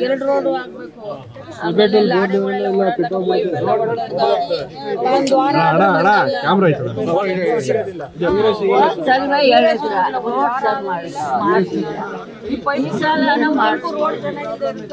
ಎರಡು ರೋಡ್ ಆಗಬೇಕು ಅಬೆಟಲ್ ರೋಡ್ ಎಲ್ಲ ಕಟ್ ಮಾಡಿ ದ್ವಾರ ಅಣ್ಣ ಕ್ಯಾಮೆರಾ ಐತಲ್ಲ ಚಲ್ವ ಎರಡು ರೋಡ್ ಸರ್ ಮಾಡಿ ಈ ಪೈಸಾನ ಮಾರ್ಕೋ ರೋಡ್ ಚೆನ್ನಾಗಿದೆ ಅಂತ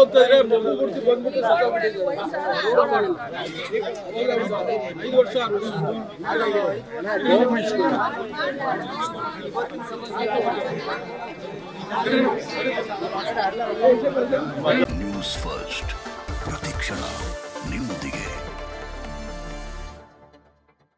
ಹೋಗ್ತಾ ಇದ್ರೆ ಮಗು ಕುರ್ಚಿ ಬಂದ್ಬಿಟ್ಟು ಐದು ವರ್ಷ News First, Pratikshana.